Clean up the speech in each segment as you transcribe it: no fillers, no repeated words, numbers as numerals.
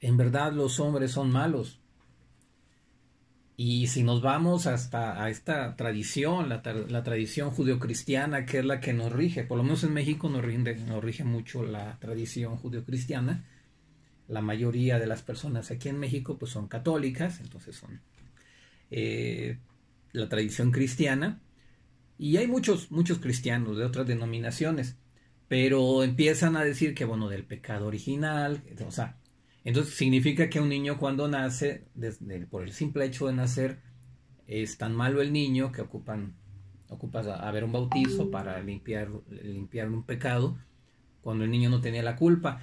en verdad los hombres son malos. Y si nos vamos hasta a esta tradición, la tradición judeocristiana, que es la que nos rige, por lo menos en México nos rige mucho la tradición judeocristiana. La mayoría de las personas aquí en México pues son católicas, entonces son la tradición cristiana. Y hay muchos cristianos de otras denominaciones, pero empiezan a decir que, bueno, del pecado original, o sea, entonces significa que un niño cuando nace, por el simple hecho de nacer, es tan malo el niño que ocupa haber un bautizo para limpiar un pecado, cuando el niño no tenía la culpa.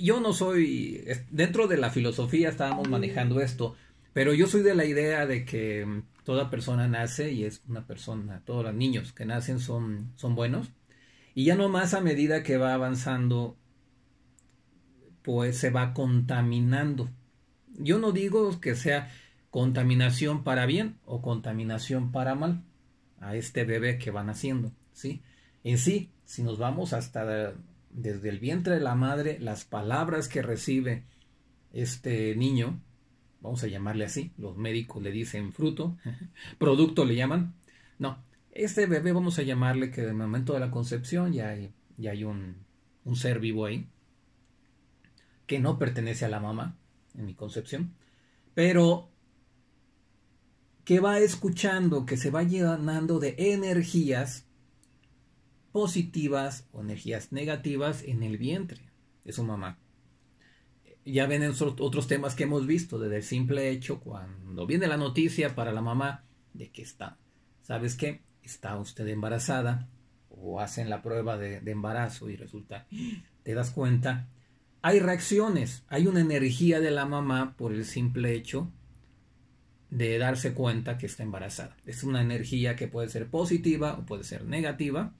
Yo no soy, dentro de la filosofía estábamos manejando esto, pero yo soy de la idea de que toda persona nace y es una persona, todos los niños que nacen son buenos, y ya nomás a medida que va avanzando, pues se va contaminando. Yo no digo que sea contaminación para bien o contaminación para mal a este bebé que van haciendo, ¿sí? En sí, si nos vamos hasta desde el vientre de la madre, las palabras que recibe este niño, vamos a llamarle así, los médicos le dicen fruto, producto le llaman, no, este bebé vamos a llamarle que en el momento de la concepción ya hay un ser vivo ahí, que no pertenece a la mamá, en mi concepción, pero que va escuchando, que se va llenando de energías positivas o energías negativas en el vientre de su mamá. Ya ven en otros temas que hemos visto, desde el simple hecho, cuando viene la noticia para la mamá de que está, ¿sabes qué? Está usted embarazada, o hacen la prueba de embarazo y resulta, te das cuenta, hay reacciones, hay una energía de la mamá por el simple hecho de darse cuenta que está embarazada. Es una energía que puede ser positiva o puede ser negativa,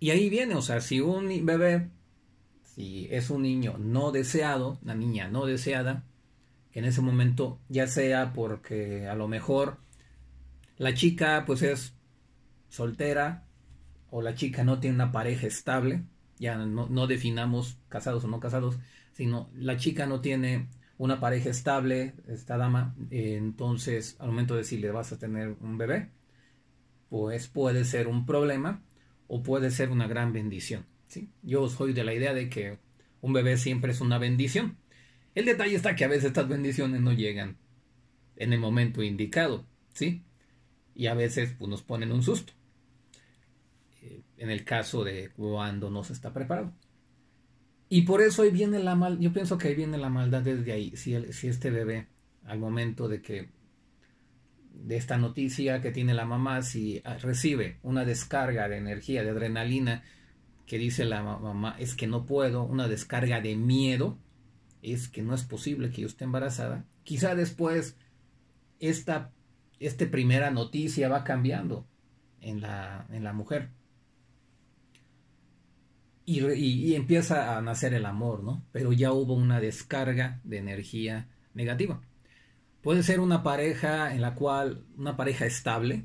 y ahí viene, o sea, si un bebé, si es un niño no deseado, una niña no deseada, que en ese momento, ya sea porque a lo mejor la chica pues es soltera, o la chica no tiene una pareja estable, ya no definamos casados o no casados, sino la chica no tiene una pareja estable, esta dama, entonces al momento de decirle vas a tener un bebé, pues puede ser un problema o puede ser una gran bendición, ¿sí? Yo soy de la idea de que un bebé siempre es una bendición. El detalle está que a veces estas bendiciones no llegan en el momento indicado, ¿sí? Y a veces pues, nos ponen un susto, en el caso de cuando no se está preparado. Y por eso ahí viene la maldad, yo pienso que ahí viene la maldad desde ahí. Si este bebé, al momento de esta noticia que tiene la mamá, si recibe una descarga de energía, de adrenalina, que dice la mamá, es que no puedo, una descarga de miedo, es que no es posible que yo esté embarazada. Quizá después esta primera noticia va cambiando en la mujer. Y empieza a nacer el amor, ¿no? Pero ya hubo una descarga de energía negativa. Puede ser una pareja en la cual, una pareja estable,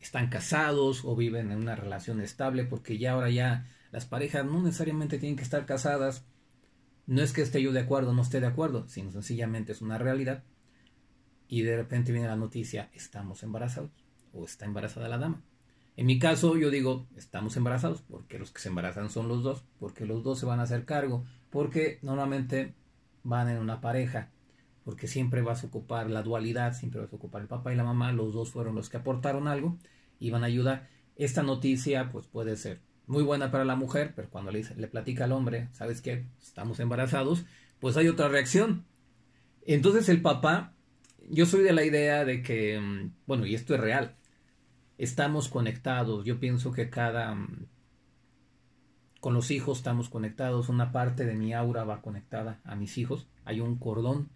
están casados o viven en una relación estable, porque ya ahora ya las parejas no necesariamente tienen que estar casadas. No es que esté yo de acuerdo o no esté de acuerdo, sino sencillamente es una realidad. Y de repente viene la noticia, estamos embarazados, o está embarazada la dama. En mi caso yo digo, estamos embarazados, porque los que se embarazan son los dos, porque los dos se van a hacer cargo, porque normalmente van en una pareja, porque siempre vas a ocupar la dualidad, siempre vas a ocupar el papá y la mamá, los dos fueron los que aportaron algo y van a ayudar. Esta noticia pues puede ser muy buena para la mujer, pero cuando le platica al hombre, ¿sabes qué? Estamos embarazados, pues hay otra reacción. Entonces el papá, yo soy de la idea de que, bueno, y esto es real, estamos conectados. Yo pienso que con los hijos estamos conectados. Una parte de mi aura va conectada a mis hijos. Hay un cordón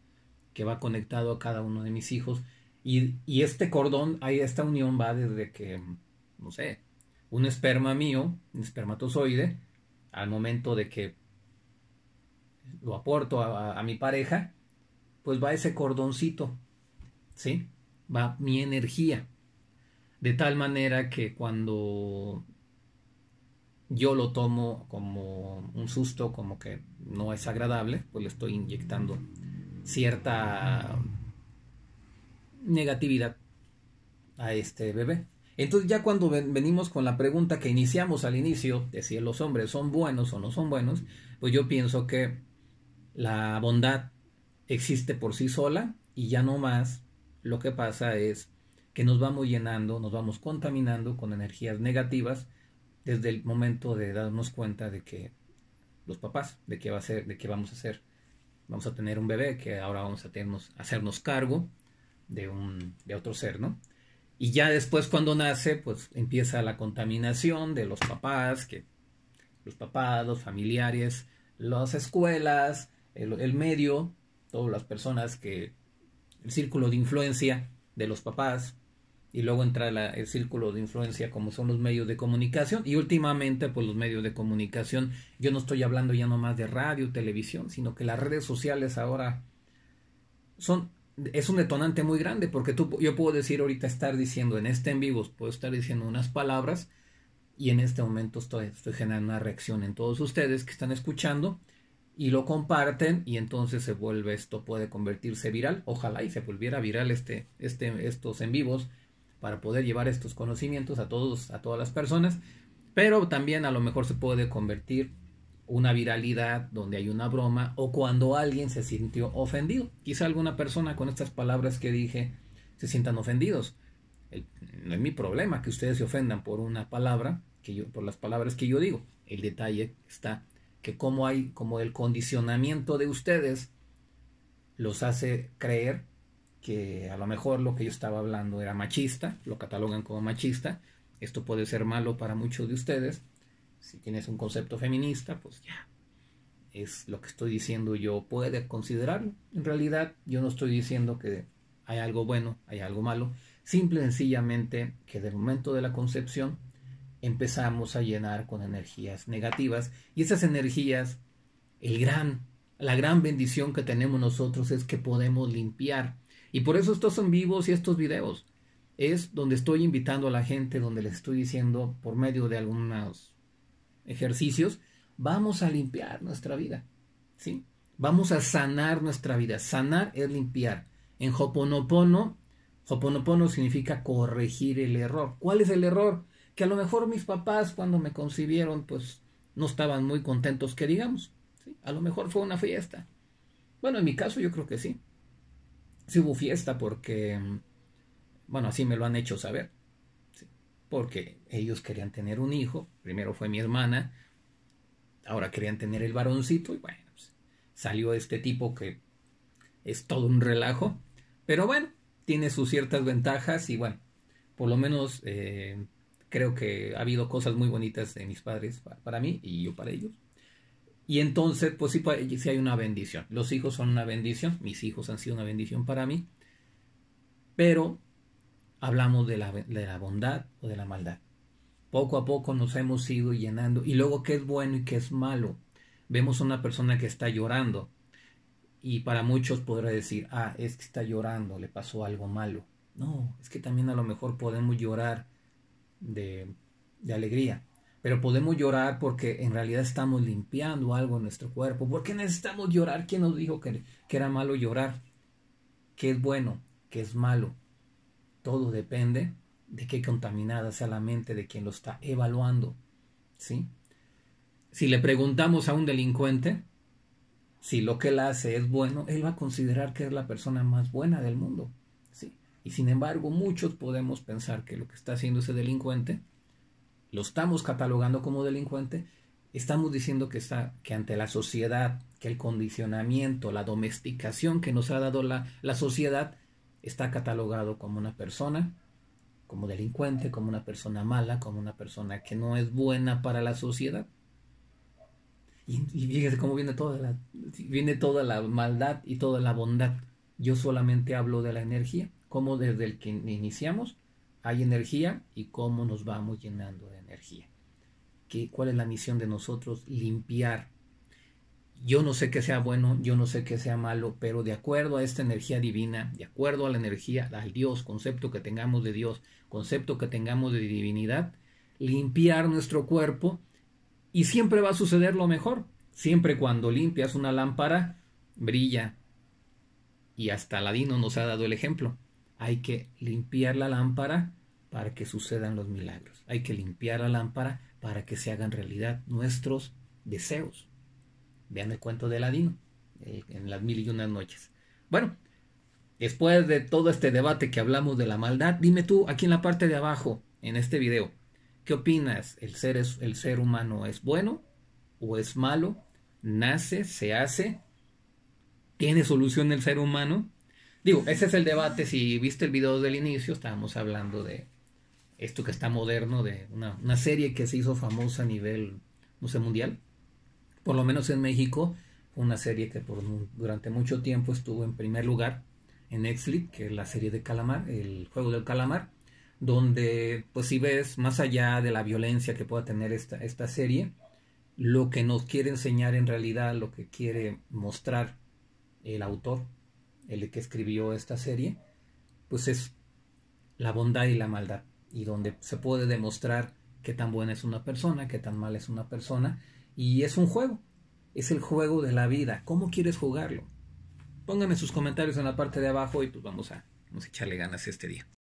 que va conectado a cada uno de mis hijos. Y este cordón, ahí esta unión va desde que, no sé, un esperma mío, un espermatozoide, al momento de que lo aporto a mi pareja, pues va ese cordoncito, ¿sí? Va mi energía. De tal manera que cuando yo lo tomo como un susto, como que no es agradable, pues le estoy inyectando cierta negatividad a este bebé. Entonces ya cuando venimos con la pregunta que iniciamos al inicio, de si los hombres son buenos o no son buenos, pues yo pienso que la bondad existe por sí sola y ya no más. Lo que pasa es que nos vamos llenando, nos vamos contaminando con energías negativas desde el momento de darnos cuenta de que los papás, de qué vamos a hacer. Vamos a tener un bebé que ahora vamos a hacernos cargo de otro ser, ¿no? Y ya después cuando nace, pues empieza la contaminación de los papás, los familiares, las escuelas, el medio, todas las personas el círculo de influencia de los papás, y luego entra el círculo de influencia como son los medios de comunicación, y últimamente pues los medios de comunicación. Yo no estoy hablando ya nomás de radio, televisión, sino que las redes sociales ahora es un detonante muy grande, porque yo puedo decir ahorita, estar diciendo en este en vivo, puedo estar diciendo unas palabras y en este momento estoy generando una reacción en todos ustedes que están escuchando y lo comparten, y entonces se vuelve, esto puede convertirse viral. Ojalá y se volviera viral estos en vivos para poder llevar estos conocimientos a todas las personas, pero también a lo mejor se puede convertir una viralidad donde hay una broma o cuando alguien se sintió ofendido. Quizá alguna persona con estas palabras que dije se sientan ofendidos. No es mi problema que ustedes se ofendan por una palabra, por las palabras que yo digo. El detalle está que como el condicionamiento de ustedes los hace creer que a lo mejor lo que yo estaba hablando era machista, lo catalogan como machista. Esto puede ser malo para muchos de ustedes. Si tienes un concepto feminista, pues ya, es lo que estoy diciendo yo, puede considerarlo. En realidad, yo no estoy diciendo que hay algo bueno, hay algo malo. Simple y sencillamente que del momento de la concepción empezamos a llenar con energías negativas. Y esas energías, la gran bendición que tenemos nosotros es que podemos limpiar. Y por eso estos son vivos y estos videos. Es donde estoy invitando a la gente, donde les estoy diciendo por medio de algunas ejercicios, vamos a limpiar nuestra vida, ¿sí? Vamos a sanar nuestra vida. Sanar es limpiar. En Hoponopono, Hoponopono significa corregir el error. ¿Cuál es el error? Que a lo mejor mis papás cuando me concibieron, pues no estaban muy contentos, que digamos, ¿sí? A lo mejor fue una fiesta. Bueno, en mi caso yo creo que sí. Sí hubo fiesta porque, bueno, así me lo han hecho saber, porque ellos querían tener un hijo. Primero fue mi hermana, ahora querían tener el varoncito, y bueno, pues salió este tipo que es todo un relajo, pero bueno, tiene sus ciertas ventajas, y bueno, por lo menos creo que ha habido cosas muy bonitas de mis padres para mí, y yo para ellos, y entonces pues sí hay una bendición. Los hijos son una bendición, mis hijos han sido una bendición para mí, pero hablamos de la bondad o de la maldad. Poco a poco nos hemos ido llenando. Y luego, ¿qué es bueno y qué es malo? Vemos a una persona que está llorando. Y para muchos podrá decir, ah, es que está llorando, le pasó algo malo. No, es que también a lo mejor podemos llorar de alegría. Pero podemos llorar porque en realidad estamos limpiando algo en nuestro cuerpo. ¿Por qué necesitamos llorar? ¿Quién nos dijo que era malo llorar? ¿Qué es bueno? ¿Qué es malo? Todo depende de qué contaminada sea la mente de quien lo está evaluando, ¿sí? Si le preguntamos a un delincuente si lo que él hace es bueno, él va a considerar que es la persona más buena del mundo, ¿sí? Y sin embargo, muchos podemos pensar que lo que está haciendo ese delincuente, lo estamos catalogando como delincuente, estamos diciendo que ante la sociedad, que el condicionamiento, la domesticación que nos ha dado la sociedad, está catalogado como una persona, como delincuente, como una persona mala, como una persona que no es buena para la sociedad. Y fíjese cómo viene toda la maldad y toda la bondad. Yo solamente hablo de la energía, cómo desde el que iniciamos hay energía y cómo nos vamos llenando de energía. ¿Cuál es la misión de nosotros? Limpiar. Yo no sé qué sea bueno, yo no sé qué sea malo, pero de acuerdo a esta energía divina, de acuerdo a la energía, al Dios, concepto que tengamos de Dios, concepto que tengamos de divinidad, limpiar nuestro cuerpo y siempre va a suceder lo mejor. Siempre cuando limpias una lámpara, brilla. Y hasta Aladino nos ha dado el ejemplo. Hay que limpiar la lámpara para que sucedan los milagros. Hay que limpiar la lámpara para que se hagan realidad nuestros deseos. Vean el cuento de Aladino en las 1001 noches. Bueno, después de todo este debate que hablamos de la maldad, dime tú aquí en la parte de abajo, en este video, ¿qué opinas? ¿El ser humano es bueno o es malo? ¿Nace? ¿Se hace? ¿Tiene solución el ser humano? Digo, ese es el debate. Si viste el video del inicio, estábamos hablando de esto que está moderno, de una serie que se hizo famosa a nivel, no sé, mundial. Por lo menos en México, una serie que durante mucho tiempo estuvo en primer lugar en Netflix, que es la serie de Calamar, el juego del Calamar, donde, pues si ves, más allá de la violencia que pueda tener esta serie, lo que nos quiere enseñar en realidad, lo que quiere mostrar el autor, el que escribió esta serie, pues es la bondad y la maldad, y donde se puede demostrar qué tan buena es una persona, qué tan mala es una persona, y es un juego, es el juego de la vida. ¿Cómo quieres jugarlo? Pónganme sus comentarios en la parte de abajo y pues vamos a echarle ganas este día.